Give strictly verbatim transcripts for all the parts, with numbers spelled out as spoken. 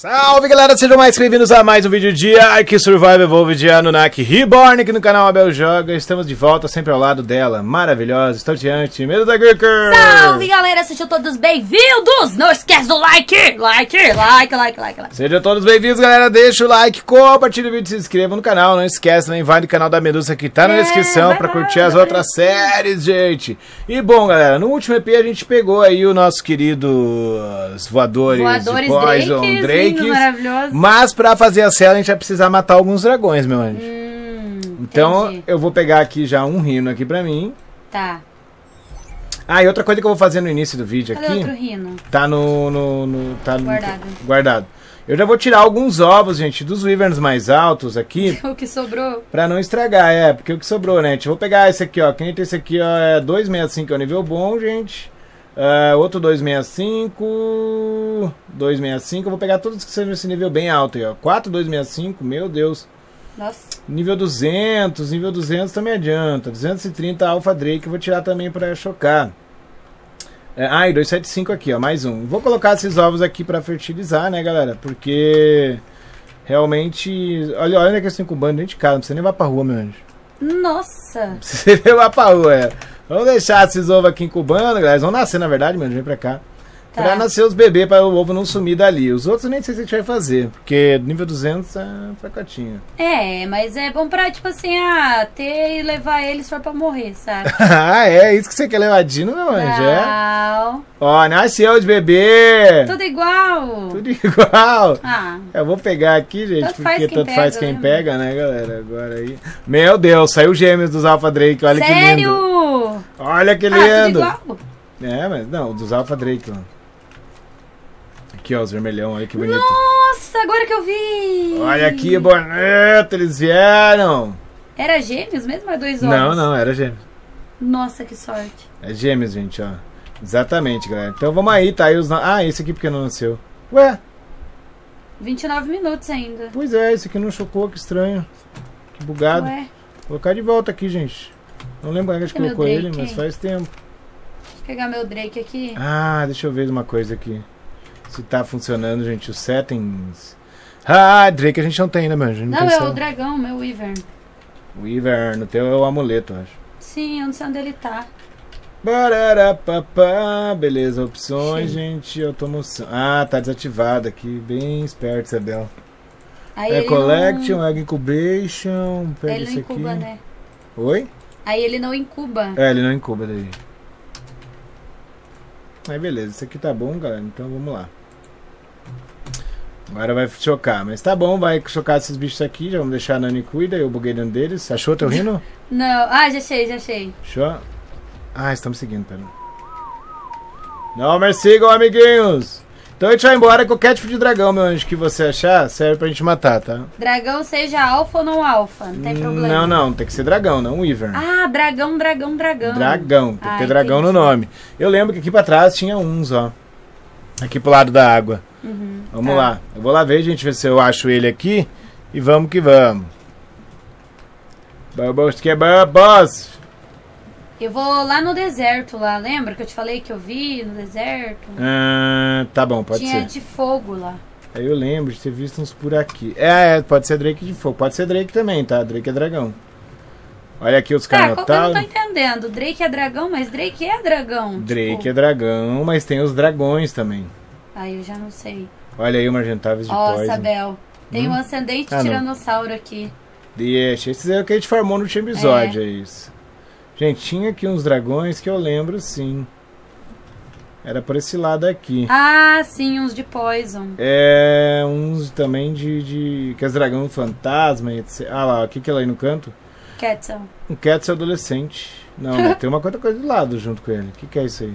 Salve galera, sejam mais bem-vindos a mais um vídeo de Ark: Survival Evolved de Annunaki Reborn aqui no canal Abel Joga. Estamos de volta, sempre ao lado dela, maravilhosa, estou diante, Medusa Geek. Salve galera, sejam todos bem-vindos, não esquece do like, like, like, like, like, like. Sejam todos bem-vindos galera, deixa o like, compartilha o vídeo, se inscreva no canal, não esquece, nem vai no canal da Medusa que tá na é, descrição para curtir as outras séries, gente. E bom galera, no último E P a gente pegou aí o nosso querido voadores, voadores Poison Drake. Drake. Maravilhoso. Mas pra fazer a cela a gente vai precisar matar alguns dragões, meu anjo. Hum, então entendi. Eu vou pegar aqui já um rino aqui pra mim. Tá. Ah, e outra coisa que eu vou fazer no início do vídeo. Cadê aqui? Outro rino? Tá no... no, no tá guardado. No, guardado. Eu já vou tirar alguns ovos, gente, dos wyverns mais altos aqui. O que sobrou. Pra não estragar, é. Porque o que sobrou, né, gente? Eu vou pegar esse aqui, ó. Quem tem esse aqui, ó, é dois sessenta e cinco, é o nível bom, gente. Uh, outro dois sessenta e cinco, dois sessenta e cinco, eu vou pegar todos que sejam esse nível bem alto aí, ó, quatro, dois sessenta e cinco, meu Deus. Nossa. Nível duzentos, nível duzentos também adianta, duzentos e trinta Alpha Drake eu vou tirar também pra chocar. É, ah, e dois sete cinco aqui, ó, mais um. Vou colocar esses ovos aqui pra fertilizar, né, galera, porque realmente, olha, olha que eu estou incubando dentro de casa, não precisa nem levar pra rua, meu anjo. Nossa! Não precisa levar pra rua, é. Vamos deixar esses ovos aqui incubando, galera. Eles vão nascer, na verdade, mano. Vem pra cá. Tá. Pra nascer os bebês, pra o ovo não sumir dali. Os outros nem sei se a gente vai fazer, porque nível duzentos é fracotinho. É, mas é bom pra, tipo assim, ah, ter e levar eles só pra morrer, sabe? Ah, é? Isso que você quer levar Dino, meu anjo? Não. É? Ó, nasceu de bebê! Tudo igual! Tudo igual! Ah. Eu vou pegar aqui, gente, tanto porque tanto pega, faz quem né? pega, né, galera? Agora aí... Meu Deus, saiu gêmeos dos Alpha Drake, olha. Sério? Que lindo! Olha que lindo! Ah, tudo igual. É, mas não, dos Alpha Drake, mano. Aqui, ó, os vermelhão, olha que bonito. Nossa, agora que eu vi! Olha que bonito, eles vieram! Era gêmeos mesmo, ou é dois ovos? Não, não, era gêmeos. Nossa, que sorte. É gêmeos, gente, ó. Exatamente, galera. Então vamos aí, tá aí os... Ah, esse aqui porque não nasceu. Ué? vinte e nove minutos ainda. Pois é, esse aqui não chocou, que estranho. Que bugado. Ué? Vou colocar de volta aqui, gente. Não lembro que a gente colocou ele, mas faz tempo. Deixa eu pegar meu Drake aqui. Ah, deixa eu ver uma coisa aqui. Se tá funcionando, gente, os settings. Ah, Drake a gente não tem, né, meu? Não, não é o dragão, meu wyvern. O wyvern, o teu é o amuleto, eu acho. Sim, eu não sei onde ele tá. Bararapapá, beleza, opções, gente, automoção. Ah, tá desativado aqui, bem esperto, Isabel. É collection, egg incubation, pega isso aqui. Ele incuba, né? Oi? Aí ele não incuba. É, ele não incuba daí. Aí beleza, isso aqui tá bom, galera. Então vamos lá. Agora vai chocar, mas tá bom, vai chocar esses bichos aqui. Já vamos deixar a Nani cuida, eu buguei dentro deles. Achou teu rino? Não, ah, já achei, já achei. Achou? Ah, estamos seguindo, pera. Não me sigam, amiguinhos! Então a gente vai embora. Qualquer tipo de dragão, meu anjo, que você achar, serve pra gente matar, tá? Dragão seja alfa ou não alfa, não tem problema. Não, não, tem que ser dragão, não wyvern. Ah, dragão, dragão, dragão. Dragão, tem ah, que ter dragão entendi. no nome. Eu lembro que aqui pra trás tinha uns, ó. Aqui pro lado da água. Uhum, vamos tá. lá. Eu vou lá ver, gente, ver se eu acho ele aqui. E vamos que vamos. Vamos que vamos. Eu vou lá no deserto lá, lembra que eu te falei que eu vi no deserto? Ah, tá bom, pode Tinha ser. Tinha de fogo lá. Aí eu lembro de ter visto uns por aqui. É, é, pode ser Drake de fogo, pode ser Drake também, tá? Drake é dragão. Olha aqui os caras. Tá, eu não tô entendendo, Drake é dragão, mas Drake é dragão. Drake tipo... é dragão, mas tem os dragões também. Aí ah, eu já não sei. Olha aí o Margentavis de Ó, oh, Sabel, tem hum? um ascendente ah, tiranossauro não. aqui. Deixa, esse é o que a gente formou no último episódio, é, é isso. Gente, tinha aqui uns dragões que eu lembro, sim. Era por esse lado aqui. Ah, sim, uns de Poison. É, uns também de... de que é dragão fantasma e etcétera. Ah lá, o que que é lá aí no canto? Quetzal. Um Quetzal adolescente. Não, tem uma outra coisa do lado junto com ele. O que que é isso aí?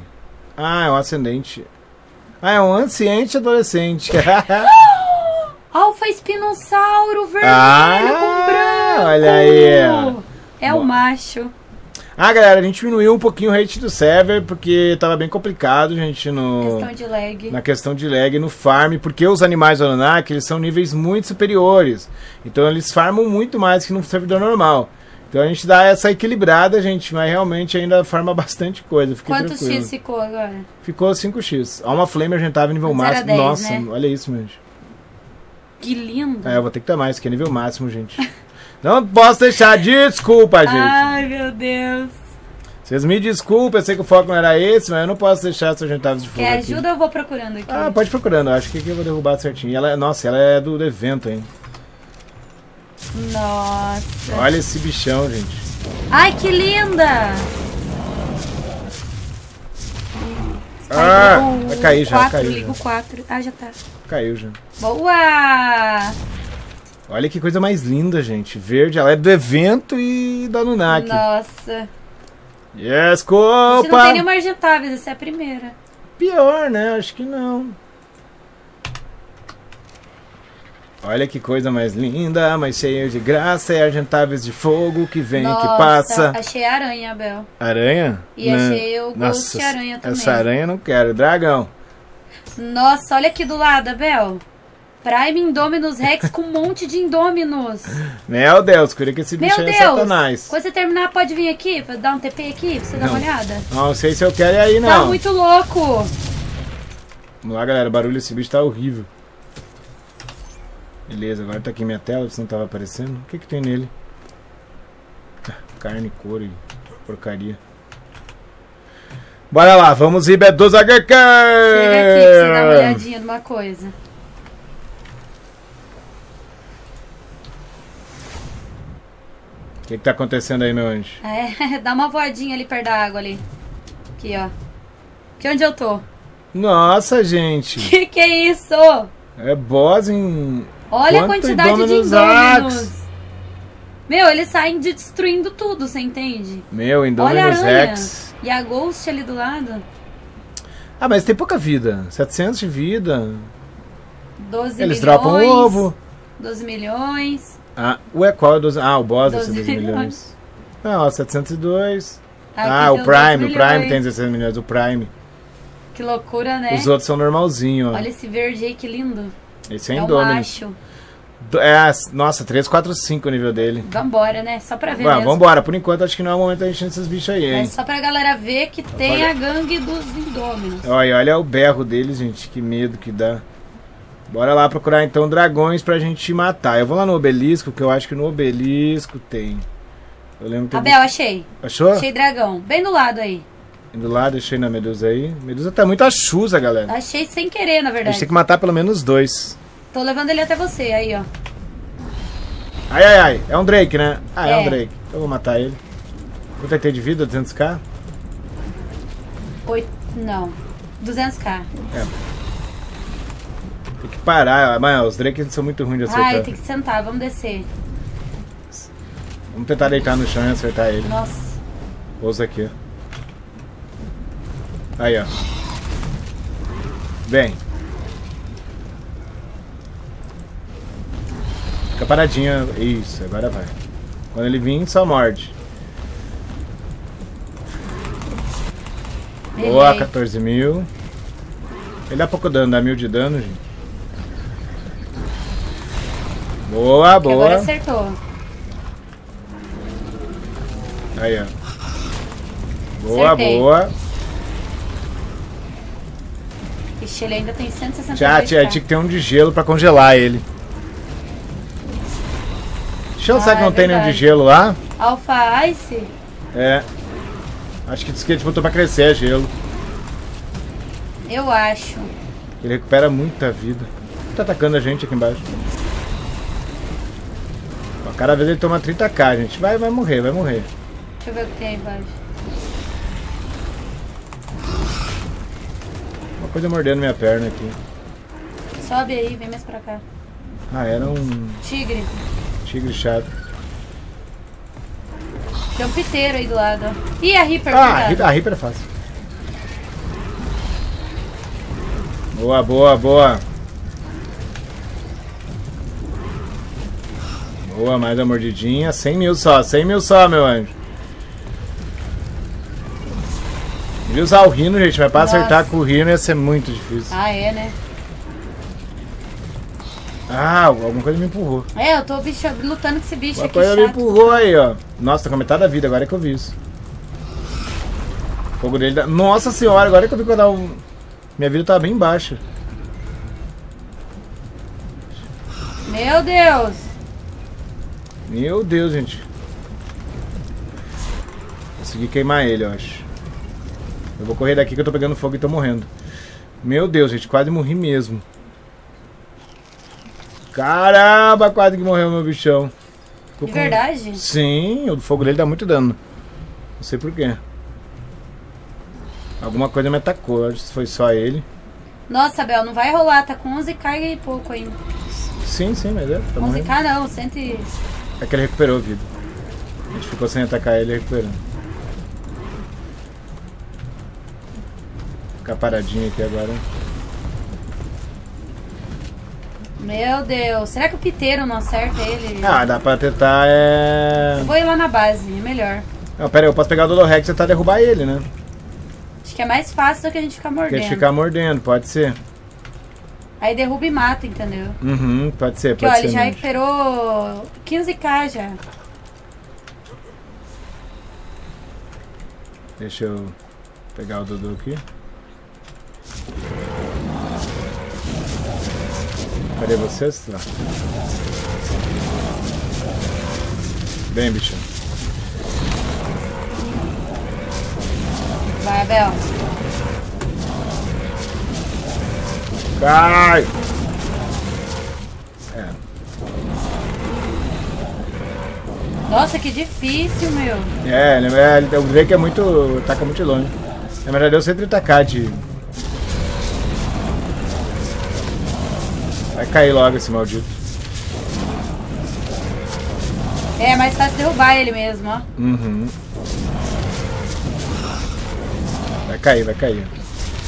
Ah, é um ascendente. Ah, é um anciente adolescente. Alfa espinossauro vermelho ah, com branco. Olha aí. É Bom. o macho. Ah, galera, a gente diminuiu um pouquinho o rate do server, porque tava bem complicado, gente, no... Questão de lag. Na questão de lag, no farm, porque os animais do Annunaki, eles são níveis muito superiores. Então, eles farmam muito mais que no servidor normal. Então, a gente dá essa equilibrada, gente, mas realmente ainda farma bastante coisa. Quantos tranquilo. X ficou agora? Ficou cinco X. Ó, uma flame a gente tava em nível máximo. dez, Nossa, né? olha isso, gente. Que lindo. É, eu vou ter que tomar isso aqui, é nível máximo, gente. Não posso deixar, desculpa, gente. Ai, meu Deus. Vocês me desculpem, eu sei que o foco não era esse, mas eu não posso deixar essas jantadas de fogo. Quer ajuda ou eu vou procurando aqui? Ah, pode ir procurando, acho que aqui eu vou derrubar certinho. Ela, nossa, ela é do, do evento, hein? Nossa. Olha esse bichão, gente. Ai, que linda! Ah, um, vai cair já, quatro, caiu ligo já. quatro. Ah, já tá. Caiu já. Boa! Olha que coisa mais linda, gente. Verde, ela é do evento e da Annunaki. Nossa. Desculpa! Yes, não tem nenhuma argentável, essa é a primeira. Pior, né? Acho que não. Olha que coisa mais linda, mais cheia de graça, é argentáveis de fogo que vem, nossa, que passa. Achei a aranha, Abel. Aranha? E não. Achei o gosto de aranha também. Essa aranha não quero, dragão. Nossa, olha aqui do lado, Abel. Prime Indominus Rex com um monte de Indominus. Meu Deus, cuida que esse bicho é satanás. Quando você terminar, pode vir aqui, pra dar um T P aqui, pra você não. dar uma olhada? Não sei se eu quero ir aí, não. Tá muito louco. Vamos lá, galera, o barulho desse bicho tá horrível. Beleza, agora tá aqui minha tela, se não tava aparecendo. O que que tem nele? Carne, couro e porcaria. Bora lá, vamos ir, Medusa Geek! Chega aqui pra você dar uma olhadinha numa coisa. O que que tá acontecendo aí, meu anjo? É, dá uma voadinha ali perto da água ali. Aqui, ó. Aqui onde eu tô. Nossa, gente. Que que é isso? É boss em... Olha Quanto a quantidade Indominus de Indominus. Meu, eles saem de destruindo tudo, você entende? Meu, Indominus Rex. E a Ghost ali do lado. Ah, mas tem pouca vida. setecentos de vida. doze eles milhões. Eles dropam o ovo. doze milhões. Ah, ué, qual é doze? Ah, o boss doze, doze milhões. milhões. Não, setecentos e dois. Aqui ah, o Prime. O Prime tem dezesseis milhões. O Prime. Que loucura, né? Os outros são normalzinho. Ó. Olha esse verde aí, que lindo. Esse é Indominus. É, nossa, três, quatro, cinco o nível dele. Vambora, né? Só pra ver. Ué, mesmo. Vambora, por enquanto acho que não é o momento da gente encher esses bichos aí, hein? É só pra galera ver que olha. Tem a gangue dos Indominus. Olha, olha o berro deles, gente. Que medo que dá. Bora lá procurar então dragões pra gente matar. Eu vou lá no obelisco, que eu acho que no obelisco tem. Eu lembro que Abel, eu... achei. Achou? Achei dragão. Bem do lado aí. Do lado, achei na Medusa aí. Medusa tá muito achusa, galera. Achei sem querer, na verdade. A gente tem que matar pelo menos dois. Tô levando ele até você, aí, ó. Ai, ai, ai. É um Drake, né? Ah, é, é um Drake. Eu vou matar ele. Quanto é que tem de vida? duzentos k? Oito... Não. duzentos k. É. Tem que parar. Mas os Drake são muito ruins de acertar. Ai, tem que sentar. Vamos descer. Vamos tentar deitar no chão e acertar ele. Nossa. Pousa aqui, ó. Aí, ó. Vem. Fica paradinha. Isso, agora vai. Quando ele vir, só morde. Errei. Boa, quatorze mil. Ele dá pouco dano, dá mil de dano, gente. Boa, boa. Agora acertou. Aí, ó. Boa, acertei. Boa. Ixi, ele ainda tem cento e sessenta. Já, tinha que ter um de gelo pra congelar ele. Deixa eu ah, saber que não é tem nenhum de gelo lá. Alpha Ice? É. Acho que o skate botou pra crescer gelo. Eu acho. Ele recupera muita vida. Tá atacando a gente aqui embaixo. Ó, cada vez ele toma trinta k, gente. Vai, vai morrer, vai morrer. Deixa eu ver o que tem aí embaixo. Coisa mordendo minha perna aqui. Sobe aí, vem mais pra cá. Ah, era um... Tigre. Tigre chato. Tem um piteiro aí do lado. Ih, a Reaper. Ah, a Reaper é fácil. Boa, boa, boa. Boa, mais uma mordidinha. cem mil só, cem mil só, meu anjo. E usar o rino, gente, mas pra nossa. Acertar com o rino ia ser muito difícil. Ah, é, né? Ah, alguma coisa me empurrou. É, eu tô bicho, lutando com esse bicho alguma aqui, coisa chato. Me empurrou aí, ó. Nossa, tá com metade da vida, agora é que eu vi isso. O fogo dele dá... Nossa senhora, agora é que eu vi que eu dar um... Minha vida tá bem baixa. Meu Deus! Meu Deus, gente. Consegui queimar ele, eu acho. Eu vou correr daqui que eu tô pegando fogo e tô morrendo. Meu Deus, gente, quase morri mesmo. Caramba, quase que morreu meu bichão. Ficou de com... verdade? Sim, o fogo dele dá muito dano. Não sei porquê. Alguma coisa me atacou, acho que foi só ele. Nossa, Bel, não vai rolar, tá com onze K e pouco ainda. Sim, sim, mas é. Tá onze K morrendo. Não, cem. É que ele recuperou a vida. A gente ficou sem atacar ele e recuperando. Ficar paradinho aqui agora. Meu Deus, será que o piteiro não acerta ele? Ah, dá pra tentar, é... Eu vou ir lá na base, é melhor. Não, pera aí, eu posso pegar o Dolorex e tentar derrubar ele, né? Acho que é mais fácil do que a gente ficar mordendo. Que a gente ficar mordendo, pode ser. Aí derruba e mata, entendeu? Uhum, pode ser, pode Porque, ó, ser. Porque, olha, ele mesmo. Já recuperou quinze K já. Deixa eu pegar o Dudu aqui. Cadê vocês? Lá. Bem, bicho. Vai, Abel. Cai! É. Nossa, que difícil, meu. É, ele, o Drake é muito... ataca muito longe. Na verdade, eu sempre atacar de... Vai cair logo esse maldito. É, é mais fácil derrubar ele mesmo, ó. Uhum. Vai cair, vai cair.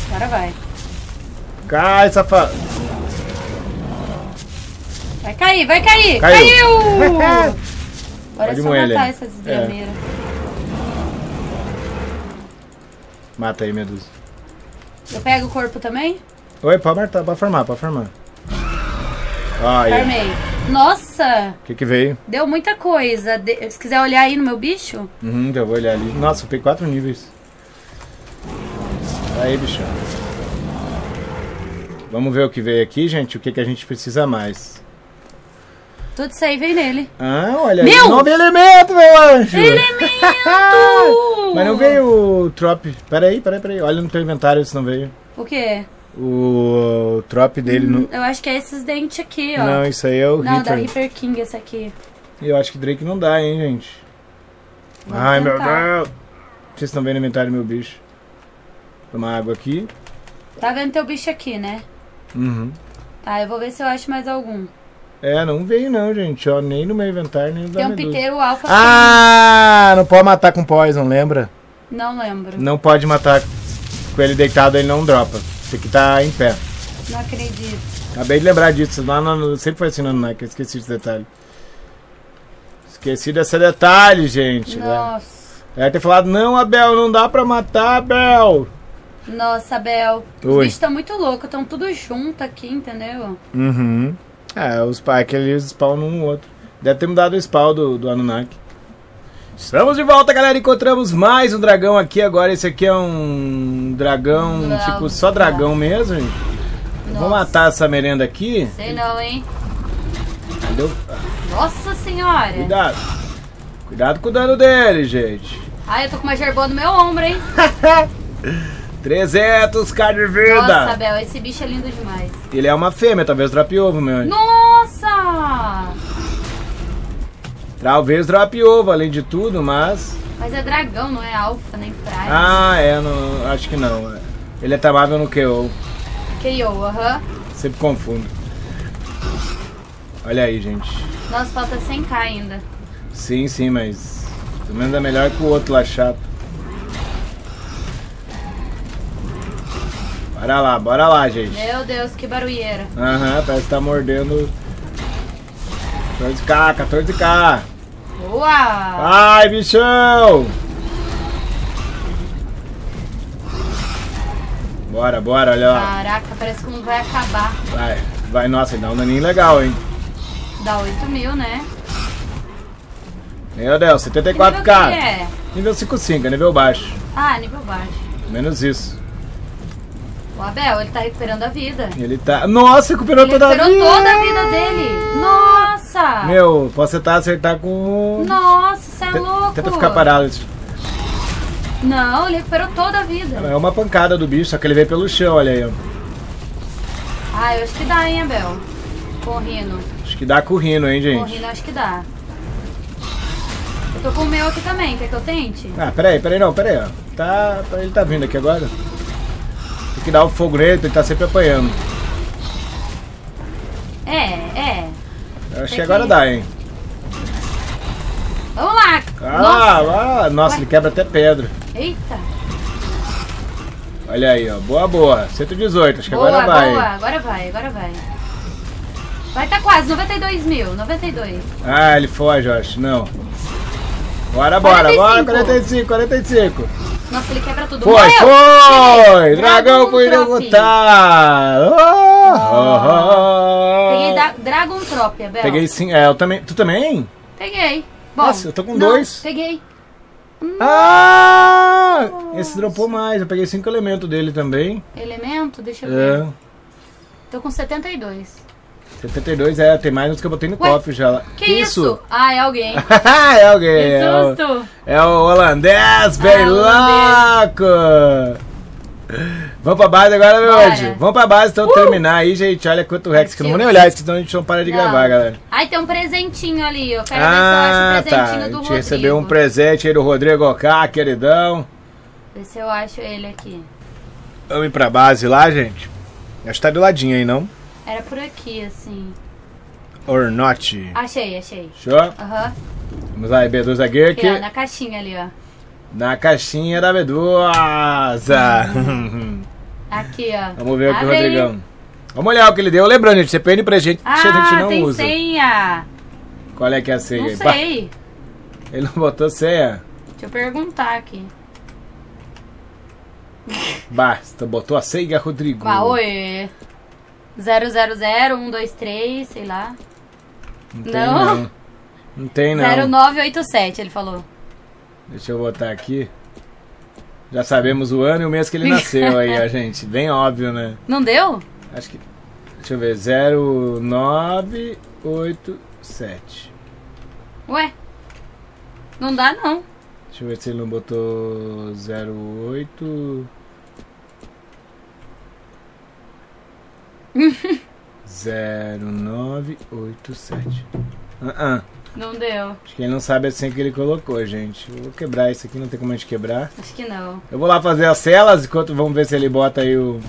Agora vai. Cai, safado. Vai cair, vai cair. Caiu! Caiu! Agora é só matar ele. Essa desgrameira. É. Mata aí, Medusa. Eu pego o corpo também? Oi, pode matar, pode farmar, pode farmar. Ai. Farmei. Nossa! O que que veio? Deu muita coisa. De... Se quiser olhar aí no meu bicho? Uhum, eu vou olhar ali. Nossa, eu peguei quatro níveis. Aí, bichão. Vamos ver o que veio aqui, gente. O que, que a gente precisa mais. Tudo isso aí vem nele. Ah, olha. Meu! Nove elementos, meu anjo! Elemento! Mas não veio o Trop. Peraí, peraí, peraí. Olha no teu inventário se não veio. O quê? O, o Trop dele. Hum, no... Eu acho que é esses dentes aqui, ó. Não, isso aí é o Não, Reaper. Da Reaper King, esse aqui. Eu acho que Drake não dá, hein, gente. Vou Ai, tentar. Meu Deus! Vocês estão vendo o inventário do meu bicho. Tomar água aqui. Tá vendo teu bicho aqui, né? Uhum. Tá, eu vou ver se eu acho mais algum. É, não veio não, gente. Ó, nem no meu inventário, nem no da Medusa. Tem um piteiro alfa. Ah, não pode matar com poison, lembra? Não lembro. Não pode matar com ele deitado, ele não dropa. Tem que estar em pé. Não acredito. Acabei de lembrar disso. Lá no, sempre foi assim no Annunaki, eu esqueci desse detalhe. Esqueci desse detalhe, gente. Nossa. Deve ter falado, não, Abel, não dá pra matar, Abel. Nossa, Bel, os Oi. bichos estão muito loucos, estão tudo junto aqui, entendeu? Uhum. É, os packs ali spawnam um no outro. Deve ter mudado o spawn do, do Annunaki. Estamos de volta, galera. Encontramos mais um dragão aqui agora. Esse aqui é um dragão, Blau, tipo, só dragão Blau. mesmo, gente. Vou matar essa merenda aqui. Sei não, hein? Entendeu? Nossa senhora! Cuidado. Cuidado com o dano dele, gente. Ah, eu tô com uma gerbona no meu ombro, hein? trezentos K de vida! Nossa, Abel, esse bicho é lindo demais. Ele é uma fêmea, talvez drop ovo, meu anjo. Nossa! Talvez drop ovo, além de tudo, mas... Mas é dragão, não é alfa, nem praia. Ah, é, não, acho que não. Ele é tamável no K O. K O, aham. Uh-huh. Sempre confundo. Olha aí, gente. Nossa, falta cem K ainda. Sim, sim, mas... Pelo menos é melhor que o outro lá chato. Bora lá, bora lá, gente. Meu Deus, que barulheira. Aham, parece que tá mordendo. quatorze K, quatorze K. Boa! Vai, bichão! Bora, bora, olha lá. Caraca, parece que não vai acabar. Vai, vai, nossa, dá um daninho legal, hein? Dá oito mil, né? Meu Deus, setenta e quatro K. Que nível, que é? Nível cinco cinco, nível baixo. Ah, nível baixo. Menos isso. O Abel, ele tá recuperando a vida. Ele tá... Nossa, recuperou ele toda recuperou a vida! Recuperou toda a vida dele! Nossa! Meu, posso tentar acertar com... Nossa, você é louco. Tenta ficar parado. Não, ele recuperou toda a vida. É uma pancada do bicho, só que ele veio pelo chão, olha aí. Ah, eu acho que dá, hein, Abel? Correndo. Acho que dá correndo, hein, gente? Correndo, acho que dá. Eu tô com o meu aqui também, quer que eu tente? Ah, peraí, peraí, não, peraí, ó. Tá, ele tá vindo aqui agora. Tem que dar o fogo nele, ele tá sempre apanhando. É, é. Eu acho que agora dá, hein? Vamos lá! Ah, nossa, ah, nossa ele quebra até pedra. Eita! Olha aí, ó. Boa, boa. cento e dezoito, acho que boa, agora vai. Boa, agora vai, agora vai. Vai tá quase, noventa e dois mil, noventa e dois. Ah, ele foge, eu acho. Não. Bora, bora, bora, quarenta e cinco, quarenta e cinco. Nossa, ele quebra tudo. Foi, foi! foi. Dragão foi derrotar! Oh, oh, oh. Peguei da Dragon Trop, Abel. Peguei sim, é, eu também. Tu também? Peguei. Bom, nossa, eu tô com não, dois. Peguei. Ah! Nossa. Esse dropou mais, eu peguei cinco elementos dele também. Elemento? Deixa eu ver. É. Tô com setenta e dois. setenta e dois, é, tem mais uns que eu botei no Ué, cofre já. Que, que isso? isso? Ah, é alguém. é alguém. Que susto. É o, é o holandês, bem ah, louco. Vamos pra base agora, meu anjo. Vamos pra base, então, uh! terminar aí, gente. Olha quanto Rex, que eu não vou nem olhar isso, senão a gente não para de não. gravar, galera. Aí tem um presentinho ali, eu quero ah, ver se eu acho o um presentinho tá. do Rodrigo. A gente recebeu um presente aí do Rodrigo Oka, queridão. Vê se eu acho ele aqui. Vamos ir pra base lá, gente. Acho que tá do ladinho aí, não? Era por aqui, assim. Or not. Achei, achei. Show? Aham. Uhum. Vamos lá, Medusa Geek. É, na caixinha ali, ó. Na caixinha da Medusa. Aqui, ó. Vamos ver aqui o Rodrigão. Vamos olhar o que ele deu. Lembrando, gente, você perde pra gente ah, que a gente não tem usa. Senha. Qual é que é a senha? Não sei. Ele não botou senha. Deixa eu perguntar aqui. Basta, botou a senha, Rodrigo. Ah, oi. zero zero zero um dois três, sei lá. Não tem não. Não, não tem não. zero nove oito sete, ele falou. Deixa eu botar aqui. Já sabemos o ano e o mês que ele nasceu aí, ó, gente. Bem óbvio, né? Não deu? Acho que... Deixa eu ver. zero nove oito sete. Ué? Não dá, não. Deixa eu ver se ele não botou zero oito... zero nove oito sete. Ah, ah. Não deu. Acho que ele não sabe a senha que ele colocou, gente. Eu vou quebrar isso aqui, não tem como a gente quebrar. Acho que não. Eu vou lá fazer as celas, enquanto vamos ver se ele bota aí o...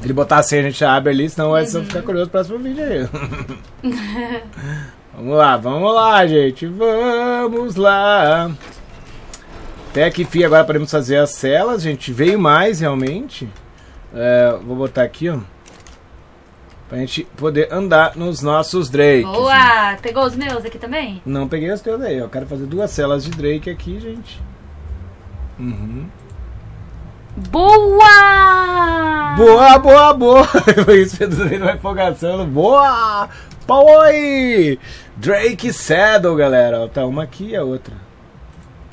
Ele botar a senha, a gente abre ali, senão vai uhum. só ficar curioso pro próximo vídeo aí. Vamos lá, vamos lá, gente. Vamos lá. Até que fim, agora podemos fazer as celas, gente. Veio mais, realmente. É, vou botar aqui, ó. Pra gente poder andar nos nossos drakes. Boa! Né? Pegou os meus aqui também? Não, peguei os teus aí. Eu quero fazer duas celas de drake aqui, gente. Uhum. Boa! Boa, boa, boa! Foi isso que eu tô vendo uma empolgação. Boa! Oi! Drake Saddle, galera. Tá uma aqui e a outra.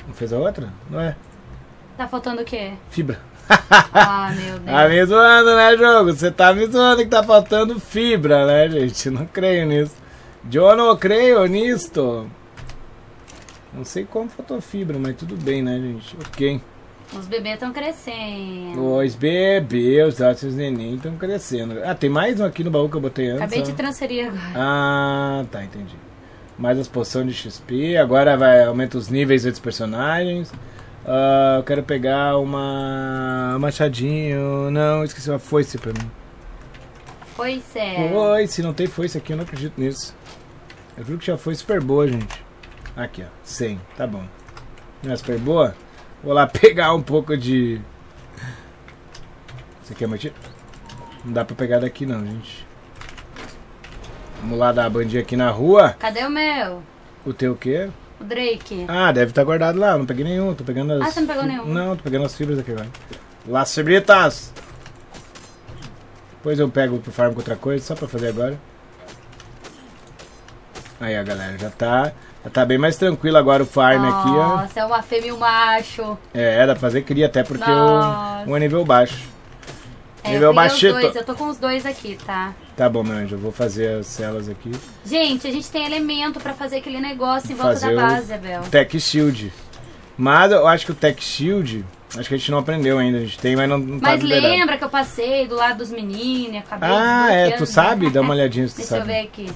Não fez a outra? Não é? Tá faltando o quê? Fibra. Ah, meu Deus. Tá me zoando, né, jogo? Você tá me zoando que tá faltando fibra, né, gente? Não creio nisso. Eu não creio nisto. Não sei como faltou fibra, mas tudo bem, né, gente? Ok. Os bebês estão crescendo. Os bebês, os neném estão crescendo. Ah, tem mais um aqui no baú que eu botei antes. Acabei ó. de transferir agora. Ah, tá, entendi. Mais as poções de X P. Agora vai, aumenta os níveis dos personagens. Uh, eu quero pegar uma machadinho, não, esqueci uma foice pra mim. Foice é... Foice, não tem foice aqui, eu não acredito nisso. Eu juro que já foi super boa, gente. Aqui, ó, cem, tá bom. Não é super boa? Vou lá pegar um pouco de... Isso aqui é machadinho? Não dá pra pegar daqui não, gente. Vamos lá dar a bandinha aqui na rua. Cadê o meu? O teu o quê? O Drake. Ah, deve estar guardado lá. Não peguei nenhum. Tô pegando as... Ah, você não pegou nenhum? Não, tô pegando as fibras aqui agora. Las fibritas! Depois eu pego pro farm com outra coisa, só pra fazer agora. Aí, ó, galera. Já tá, já tá bem mais tranquilo agora o farm Nossa, aqui, ó. Nossa, é uma fêmea e um macho. É, dá pra fazer cria até porque o, o é nível baixo. É É, nível baixito. Dois. Eu tô com os dois aqui, tá? Tá bom, meu anjo. Eu vou fazer as celas aqui. Gente, a gente tem elemento pra fazer aquele negócio em volta da base, Abel. Tech Shield. Mas eu acho que o Tech Shield... Acho que a gente não aprendeu ainda, a gente tem, mas não, não mas tá liberado. Mas lembra que eu passei do lado dos meninos, acabei... Ah, é, tu sabe? Dá uma olhadinha se tu Deixa sabe. Deixa eu ver aqui.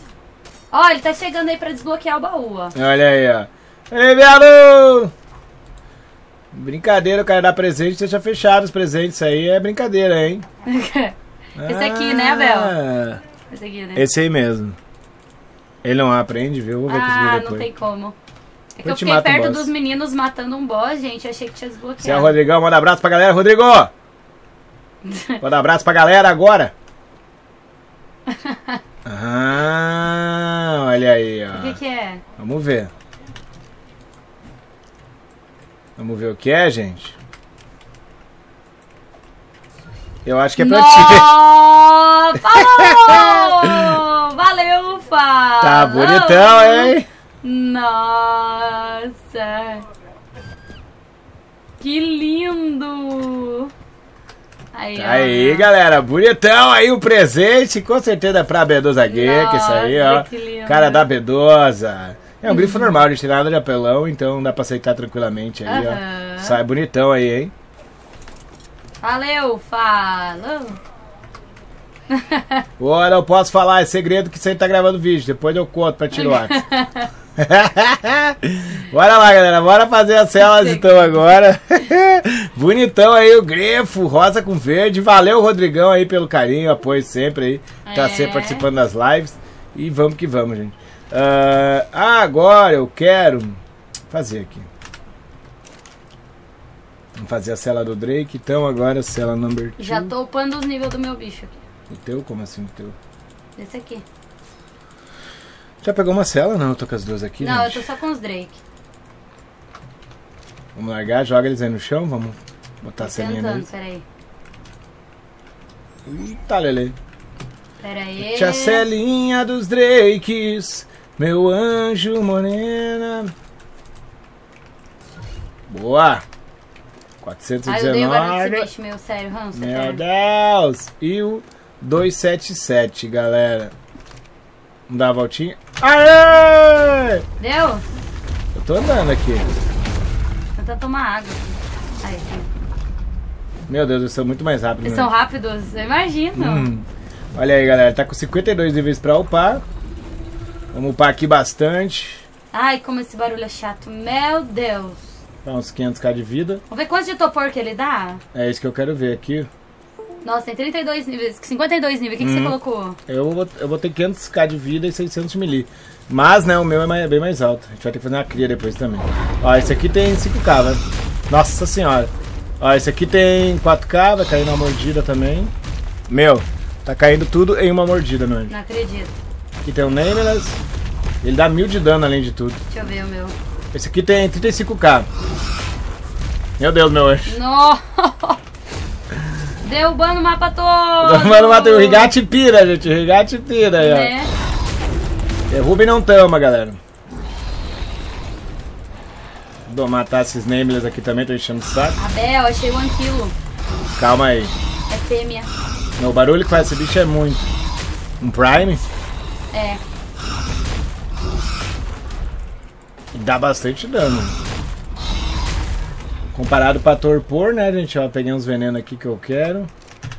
Ó, ele tá chegando aí pra desbloquear o baú, ó. Olha aí, ó. Ei, Belo! Brincadeira, o cara dá presente, deixa fechado os presentes, isso aí é brincadeira, hein? Esse aqui, né, Bel? Esse aqui, né? Esse aí mesmo. Ele não aprende, viu? Vou ver ah, não tem como. É que eu, eu fiquei perto um dos meninos matando um boss, gente. Eu achei que tinha desbloqueado. Você é o Rodrigão, manda abraço pra galera, Rodrigo! Manda abraço pra galera agora! Ah, olha aí, ó. O que, que é? Vamos ver. Vamos ver o que é, gente. Eu acho que é pra no... ti. Falou! Valeu, Fá! Tá bonitão, hein? Nossa! Que lindo! Aí, tá aí, galera, bonitão aí o presente, com certeza é pra Medusa Geek, isso aí, ó. Que lindo. Cara da Medusa. É um grifo normal, a gente tem nada de apelão, então dá pra aceitar tranquilamente aí, uhum. ó. Sai bonitão aí, hein? Valeu, falou! Olha, eu posso falar, é segredo que você tá gravando vídeo, depois eu conto pra tirar. Bora lá, galera, bora fazer as celas então agora. Bonitão aí o grifo, rosa com verde. Valeu, Rodrigão, aí pelo carinho, apoio sempre aí, tá é. sempre participando das lives. E vamos que vamos, gente. Uh, agora eu quero fazer aqui. Vamos fazer a cela do Drake, então agora a cela number two. Já tô upando os níveis do meu bicho aqui. O teu? Como assim o teu? Esse aqui. Já pegou uma cela? Não, eu tô com as duas aqui. Não, gente. Eu tô só com os Drake. Vamos largar, joga eles aí no chão, vamos botar tô a celinha tentando, peraí. Tá, Lele. Peraí. Tinha a celinha dos Drakes, meu anjo morena. Boa! quatrocentos e dezenove. Ai, eu dei bicho, meu, sério, Hans, meu Deus! E o duzentos e setenta e sete, galera. Vamos dar a voltinha. Aê! Deu? Eu tô andando aqui. Tenta tomar água. Aí, meu Deus, eles são muito mais rápidos. Eles né? são rápidos, eu imagino. Hum. Olha aí, galera. Tá com cinquenta e dois níveis pra upar. Vamos upar aqui bastante. Ai, como esse barulho é chato. Meu Deus. Dá uns quinhentos k de vida. Vamos ver quanto de topor que ele dá? É isso que eu quero ver aqui. Nossa, tem trinta e dois níveis, cinquenta e dois níveis, o que, hum, que você colocou? Eu, eu botei quinhentos k de vida e seiscentos de melee. Mas, né, o meu é, mais, é bem mais alto. A gente vai ter que fazer uma cria depois também. Ó, esse aqui tem cinco k, né? Nossa senhora. Ó, esse aqui tem quatro k, vai cair numa mordida também. Meu, tá caindo tudo em uma mordida, meu anjo. Não acredito. Aqui tem o Nameless. Ele dá mil de dano além de tudo. Deixa eu ver o meu. Esse aqui tem trinta e cinco k. Meu Deus, meu anjo. Nossa! Derrubando o mapa todo! Derrubando o mapa todo! O Rigate pira, gente! O Rigate pira aí, né? ó! Derruba e não tama, galera! Vou matar esses Nameless aqui também, tô enchendo o saco. Abel, achei o Anquilo. Calma aí. É fêmea. Não, o barulho que faz esse bicho é muito. Um Prime? É. Dá bastante dano. Comparado pra torpor, né, gente? Ó, peguei uns venenos aqui que eu quero.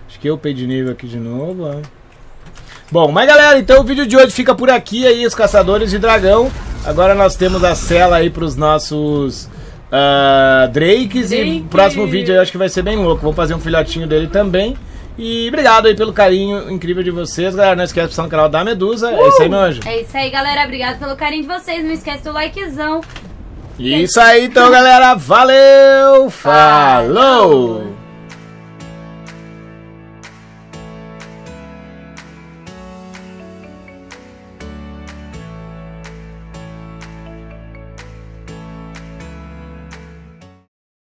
Acho que eu upei de nível aqui de novo, ó. Bom, mas galera, então o vídeo de hoje fica por aqui aí, os caçadores de dragão. Agora nós temos a cela aí pros nossos uh, Drakes. Drake. E o próximo vídeo eu acho que vai ser bem louco. Vamos fazer um filhotinho dele também. E obrigado aí pelo carinho incrível de vocês, galera. Não esquece de estar no canal da Medusa. Uh! É isso aí, meu anjo. É isso aí, galera. Obrigado pelo carinho de vocês. Não esquece do likezão. Isso aí, então, galera. Valeu! Falou!